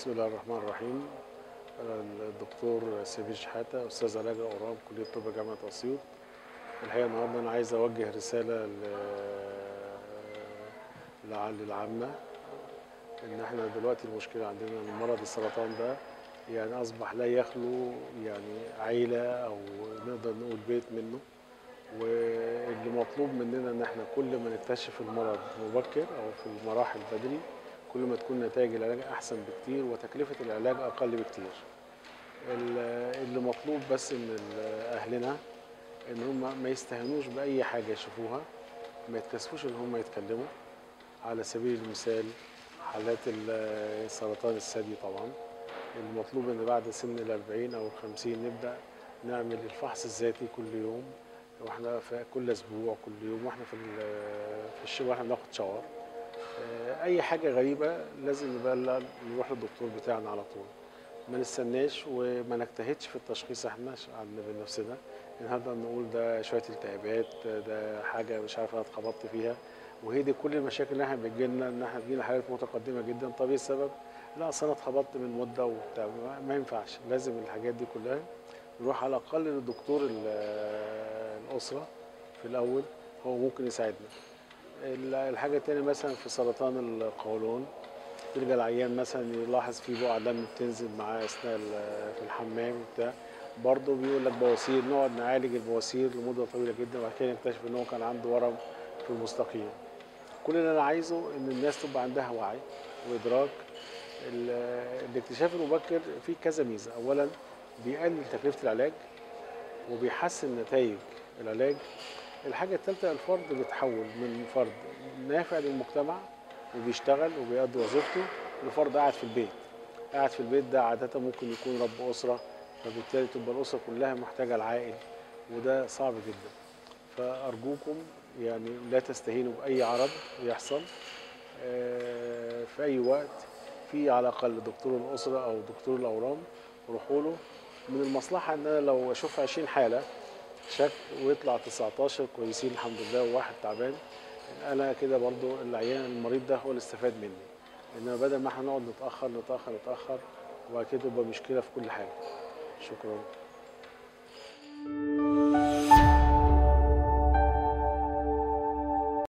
بسم الله الرحمن الرحيم. أنا الدكتور سمير شحاتة، أستاذ علاج أورام، كلية طب جامعة أسيوط. الحقيقة النهارده أنا عايز أوجه رسالة للعامة إن إحنا دلوقتي المشكلة عندنا إن مرض السرطان ده يعني أصبح لا يخلو يعني عيلة أو نقدر نقول بيت منه، واللي مطلوب مننا إن إحنا كل ما نكتشف المرض مبكر أو في المراحل بدري كل ما تكون نتائج العلاج أحسن بكتير وتكلفة العلاج أقل بكتير. اللي مطلوب بس من أهلنا إن هم ما يستهنوش بأي حاجة يشوفوها، ما يتكسفوش إن هم يتكلموا. على سبيل المثال حالات السرطان الثدي، طبعا المطلوب إن بعد سن ال40 أو ال50 نبدأ نعمل الفحص الذاتي كل يوم، وإحنا في كل أسبوع كل يوم، وإحنا في الشغل إحنا بناخد شاور. اي حاجه غريبه لازم نبلغ، نروح للدكتور بتاعنا على طول، ما نستناش وما نجتهدش في التشخيص احنا عندنا بنفسنا. النهارده نقول ده شويه التهابات، ده حاجه مش عارف انا اتخبطت فيها، وهي دي كل المشاكل اللي احنا بتجيلنا، ان احنا بتجيلنا حالات متقدمه جدا. طب ايه السبب؟ لا اصل انا اتخبطت من مده وبتاع. ما ينفعش، لازم الحاجات دي كلها نروح على الاقل للدكتور الاسره في الاول، هو ممكن يساعدنا. الحاجة التانية مثلا في سرطان القولون، يرجع العيان مثلا يلاحظ في بقع دم بتنزل معاه اثناء في الحمام وبتاع، برضه بيقول لك بواسير، نقعد نعالج البواسير لمدة طويلة جدا، وبعد كده نكتشف ان هو كان عنده ورم في المستقيم. كل اللي انا عايزه ان الناس تبقى عندها وعي وادراك. الاكتشاف المبكر فيه كذا ميزة، اولا بيقلل تكلفة العلاج وبيحسن نتائج العلاج. الحاجة الثالثة الفرد بيتحول من فرد نافع للمجتمع وبيشتغل وبيقضي وظيفته لفرد قاعد في البيت. قاعد في البيت ده عادة ممكن يكون رب أسرة، فبالتالي تبقى الأسرة كلها محتاجة العائل، وده صعب جدا. فأرجوكم يعني لا تستهينوا بأي عرض يحصل في أي وقت. في على الأقل دكتور الأسرة أو دكتور الأورام، روحوا له. من المصلحة إن أنا لو أشوف 20 حالة شك ويطلع 19 كويسين الحمد لله وواحد تعبان، انا كده برضو العيان المريض ده هو اللي استفاد مني. انما بدل ما احنا نقعد نتاخر وبعد كده تبقى مشكله في كل حاجه. شكرا.